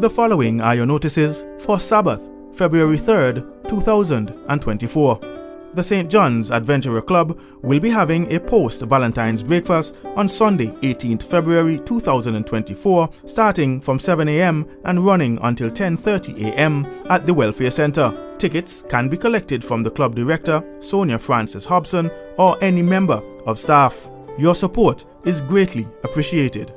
The following are your notices for Sabbath, February 3rd, 2024. The St. John's Adventurer Club will be having a post-Valentine's breakfast on Sunday, 18th February 2024, starting from 7 a.m. and running until 10:30 a.m. at the Welfare Centre. Tickets can be collected from the club director, Sonia Francis Hobson, or any member of staff. Your support is greatly appreciated.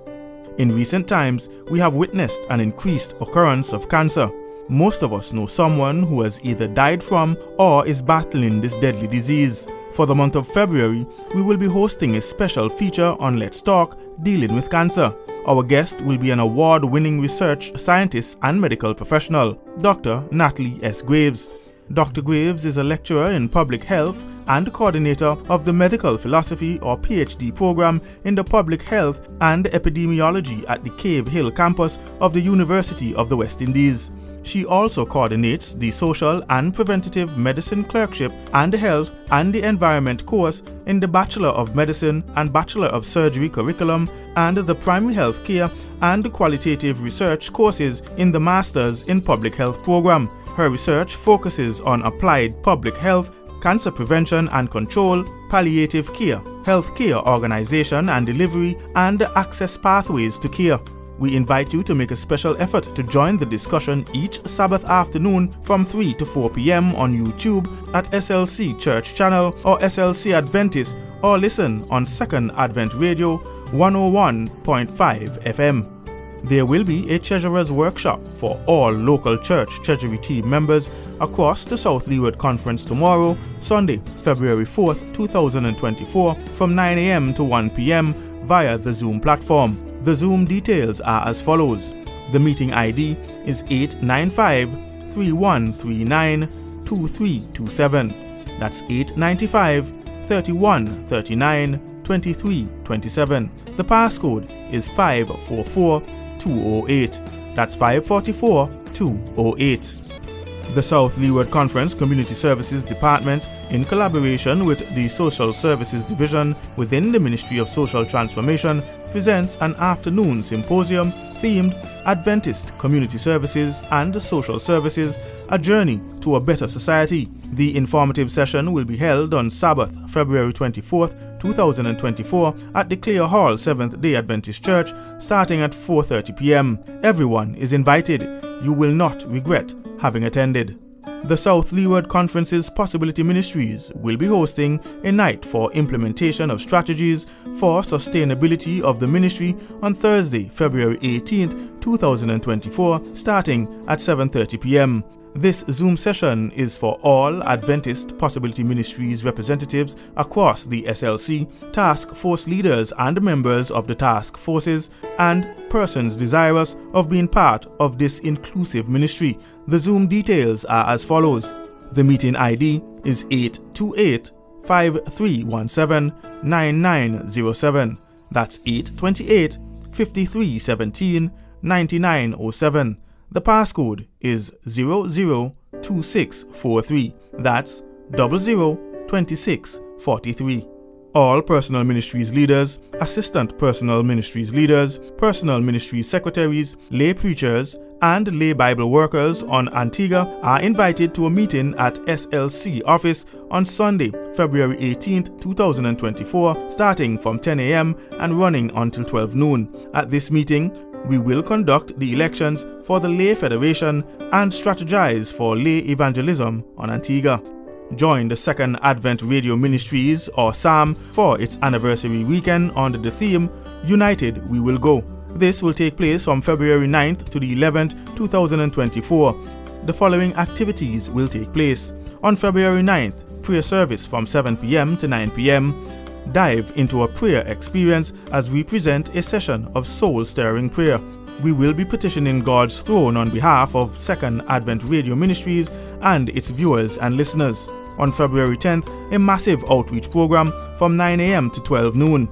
In recent times, we have witnessed an increased occurrence of cancer. Most of us know someone who has either died from or is battling this deadly disease. For the month of February, we will be hosting a special feature on Let's Talk dealing with cancer. Our guest will be an award-winning research scientist and medical professional, Dr. Natalie S. Graves. Dr. Graves is a lecturer in public health and coordinator of the Medical Philosophy or PhD program in the Public Health and Epidemiology at the Cave Hill campus of the University of the West Indies. She also coordinates the Social and Preventative Medicine Clerkship and Health and the Environment course in the Bachelor of Medicine and Bachelor of Surgery curriculum and the Primary Health Care and Qualitative Research courses in the Masters in Public Health program. Her research focuses on applied public health, cancer prevention and control, palliative care, healthcare organization and delivery, and access pathways to care. We invite you to make a special effort to join the discussion each Sabbath afternoon from 3 to 4 p.m. on YouTube at SLC Church Channel or SLC Adventist, or listen on Second Advent Radio 101.5 FM. There will be a treasurer's workshop for all local church treasury team members across the South Leeward Conference tomorrow, Sunday, February 4th, 2024, from 9 a.m. to 1 p.m. via the Zoom platform. The Zoom details are as follows. The meeting ID is 895-3139-2327. That's 895-3139-2327. The passcode is 544208. That's 544208. The South Leeward Conference Community Services Department, in collaboration with the Social Services Division within the Ministry of Social Transformation, presents an afternoon symposium themed Adventist Community Services and Social Services, A Journey to a Better Society. The informative session will be held on Sabbath, February 24th, 2024 at the Clare Hall Seventh-day Adventist Church, starting at 4:30 p.m. Everyone is invited. You will not regret having attended. The South Leeward Conference's Possibility Ministries will be hosting a night for implementation of strategies for sustainability of the ministry on Thursday, February 18th, 2024, starting at 7:30 p.m. This Zoom session is for all Adventist Possibility Ministries representatives across the SLC, task force leaders and members of the task forces, and persons desirous of being part of this inclusive ministry. The Zoom details are as follows. The meeting ID is 828-5317-9907. That's 828-5317-9907. The passcode is 002643. That's 002643. All Personal Ministries leaders, Assistant Personal Ministries leaders, Personal Ministries secretaries, lay preachers, and lay Bible workers on Antigua are invited to a meeting at SLC office on Sunday, February 18th, 2024, starting from 10 a.m. and running until 12 noon. At this meeting, we will conduct the elections for the Lay Federation and strategize for lay evangelism on Antigua. Join the Second Advent Radio Ministries, or SAM, for its anniversary weekend under the theme, United We Will Go. This will take place from February 9th to the 11th, 2024. The following activities will take place. On February 9th, prayer service from 7 p.m. to 9 p.m. Dive into a prayer experience as we present a session of soul-stirring prayer. We will be petitioning God's throne on behalf of Second Advent Radio Ministries and its viewers and listeners. On February 10th, a massive outreach program from 9 a.m. to 12 noon.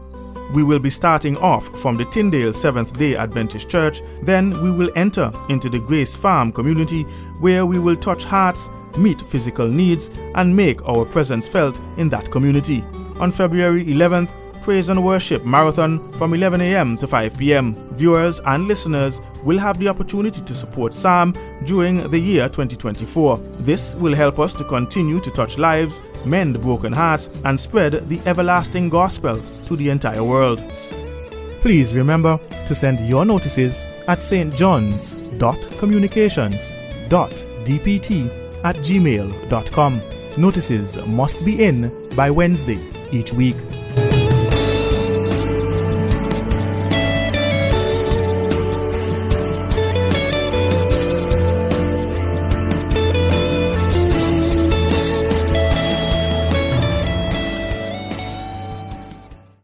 We will be starting off from the Tyndale Seventh-day Adventist Church, then we will enter into the Grace Farm community, where we will touch hearts, meet physical needs, and make our presence felt in that community. On February 11th, praise and worship marathon from 11 a.m. to 5 p.m. Viewers and listeners will have the opportunity to support SAM during the year 2024. This will help us to continue to touch lives, mend broken hearts, and spread the everlasting gospel to the entire world. Please remember to send your notices at stjohns.communications.dpt@gmail.com. Notices must be in by Wednesday each week.